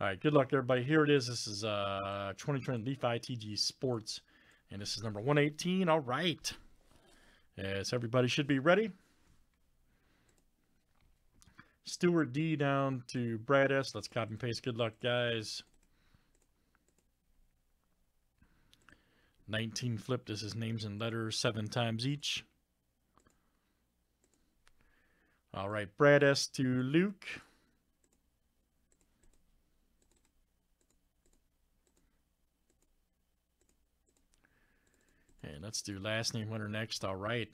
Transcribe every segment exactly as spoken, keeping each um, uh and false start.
All right, good luck, everybody. Here it is. This is uh, twenty twenty Leaf I T G Sports, and this is number one eighteen. All right. Yes, everybody should be ready. Stuart D down to Brad S. Let's copy and paste. Good luck, guys. nineteen flip. This is names and letters seven times each. All right, Brad S to Luke. And let's do last name winner next. All right.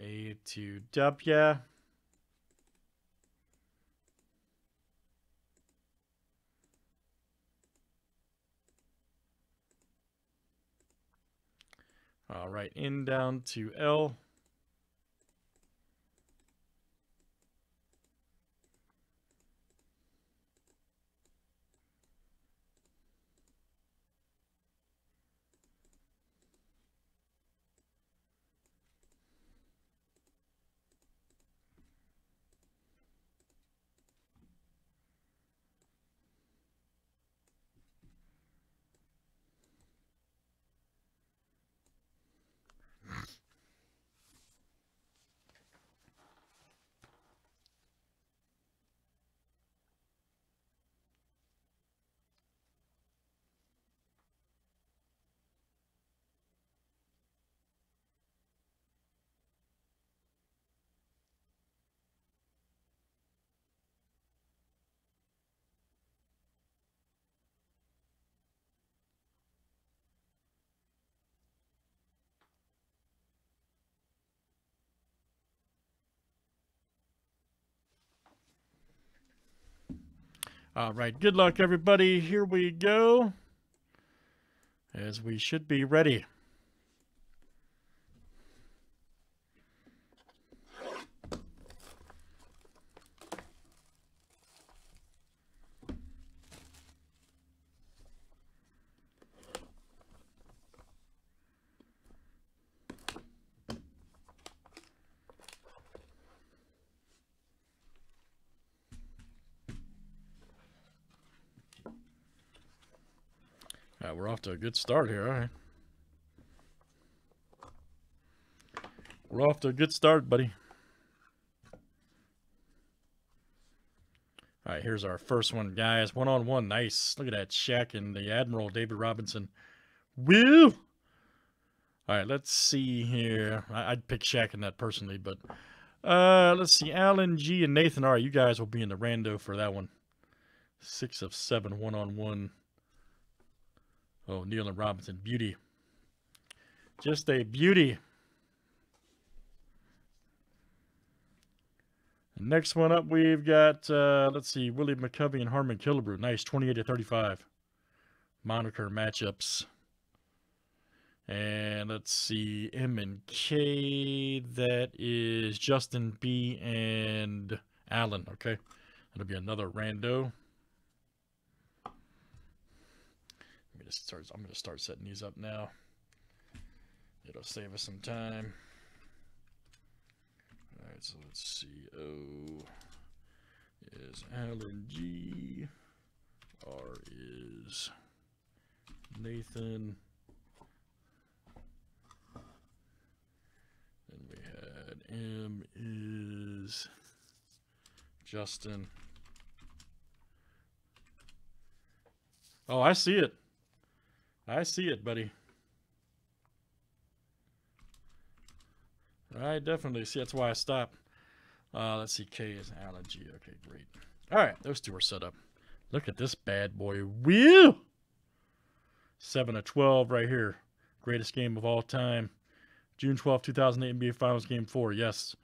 A to W. All right, in down to L. All right, good luck, everybody. Here we go, as we should be ready. Uh, we're off to a good start here. All right. We're off to a good start, buddy. All right, here's our first one, guys. One-on-one. Nice. Look at that. Shaq and the Admiral, David Robinson. Woo! All right, let's see here. I I'd pick Shaq in that personally, but uh, let's see. Alan G and Nathan. All right, you guys will be in the rando for that one. Six of seven, one-on-one. Oh, Nolan Ryan, beauty. Just a beauty. Next one up, we've got, uh, let's see, Willie McCovey and Harmon Killebrew. Nice, twenty-eight to thirty-five. Moniker matchups. And let's see, M and K. That is Justin B and Alan, okay? That'll be another rando. Starts, I'm going to start setting these up now. It'll save us some time. All right, so let's see. O is Alan G. R is Nathan. Then we had M is Justin. Oh, I see it. I see it, buddy. I definitely see. That's why I stopped. Uh, let's see. K is Alan G. Okay, great. All right, those two are set up. Look at this bad boy. Woo! seven of twelve right here. Greatest game of all time. June twelfth, two thousand eight N B A Finals Game four. Yes.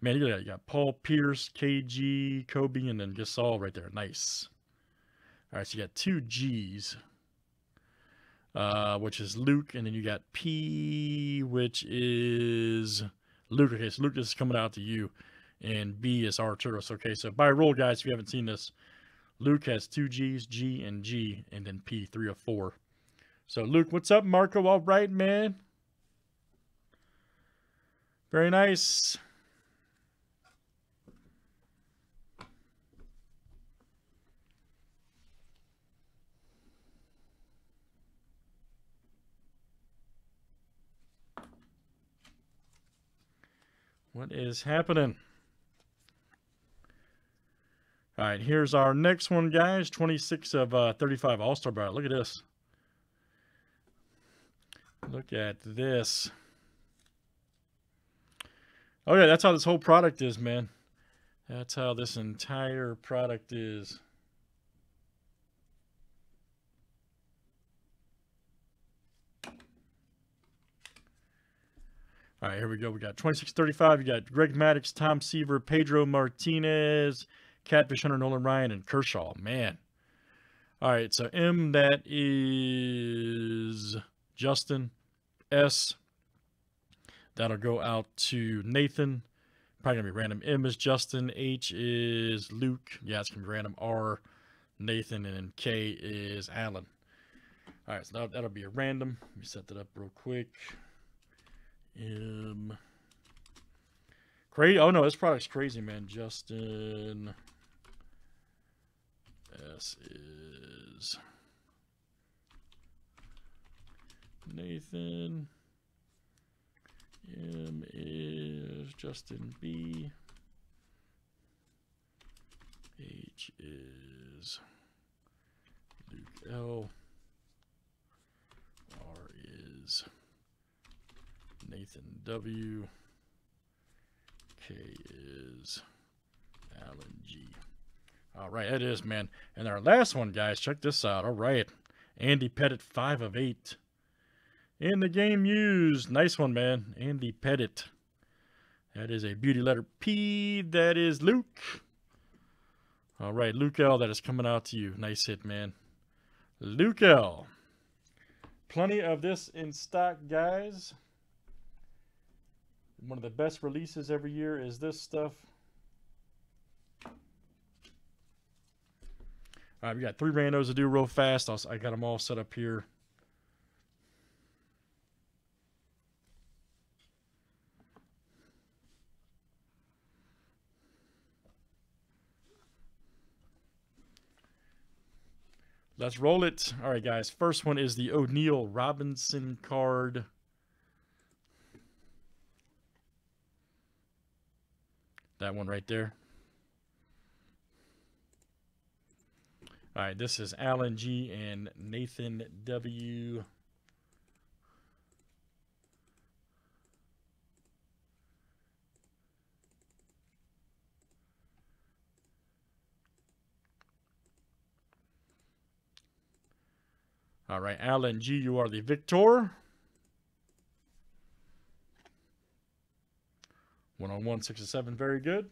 Man, you got, you got Paul Pierce, K G, Kobe, and then Gasol right there. Nice. All right, so you got two Gs. Uh, which is Luke, and then you got P, which is Luke. Okay, so Luke, this is coming out to you, and B is Arturus. Okay, so by rule, guys, if you haven't seen this, Luke has two G's, G and G, and then P, three of four. So, Luke, what's up, Marco? All right, man. Very nice. What is happening? All right, here's our next one, guys. twenty-six of thirty-five All-Star ballot. Look at this. Look at this. Okay, that's how this whole product is, man. That's how this entire product is. All right, here we go. We got twenty-six thirty-five. You got Greg Maddux, Tom Seaver, Pedro Martinez, Catfish Hunter, Nolan Ryan, and Kershaw. Man. All right, so M, that is Justin S. That'll go out to Nathan. Probably going to be random. M is Justin. H is Luke. Yeah, it's going to be random. R, Nathan. And K is Alan. All right, so that'll, that'll be a random. Let me set that up real quick. Um, crazy. Oh no, this product's crazy, man. Justin S is Nathan. M is Justin B. H is Luke L. R is Nathan W. K is Alan G. All right, that is, man. And our last one, guys, check this out. All right, Andy Pettit, five of eight. In the game used. Nice one, man. Andy Pettit. That is a beauty. Letter P. That is Luke. All right, Luke L. That is coming out to you. Nice hit, man. Luke L. Plenty of this in stock, guys. One of the best releases every year is this stuff. All right, we got three randos to do real fast. I'll, I got them all set up here. Let's roll it. All right, guys. First one is the O'Neal Robinson card. That one right there. All right, this is Alan G and Nathan W. All right, Alan G, you are the victor. One on one, six and seven, very good.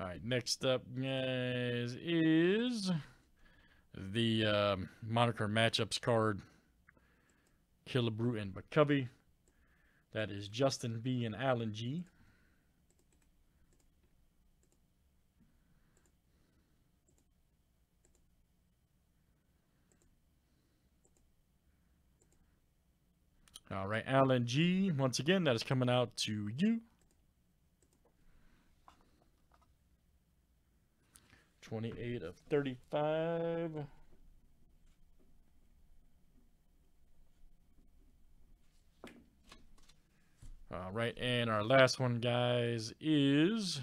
All right, next up, guys, is the um, moniker matchups card, Killebrew and McCovey. That is Justin B and Alan G. All right, Alan G, once again, that is coming out to you. twenty-eight of thirty-five. All right, and our last one, guys, is...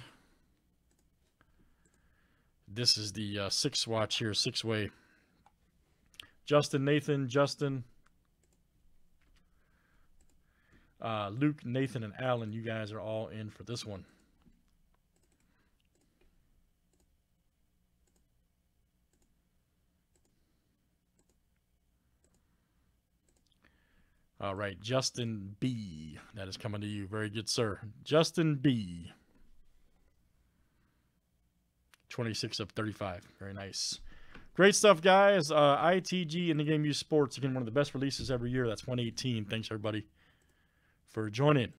This is the uh, six watch here, six-way. Justin, Nathan, Justin... Uh, Luke, Nathan, and Alan, you guys are all in for this one. All right, Justin B. That is coming to you. Very good, sir. Justin B. twenty-six of thirty-five. Very nice. Great stuff, guys. Uh, I T G and the Game Use Sports. Again, one of the best releases every year. That's one eighteen. Thanks, everybody, for joining.